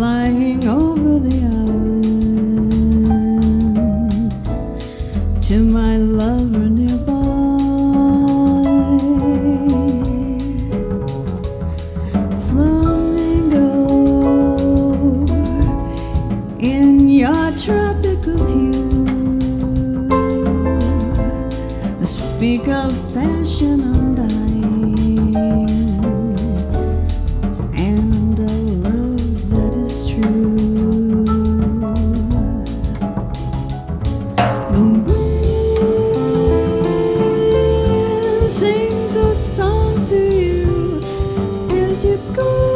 flying over the island to my lover nearby. Flamingo, in your tropical hue, speak of passion undying, sings a song to you as you go.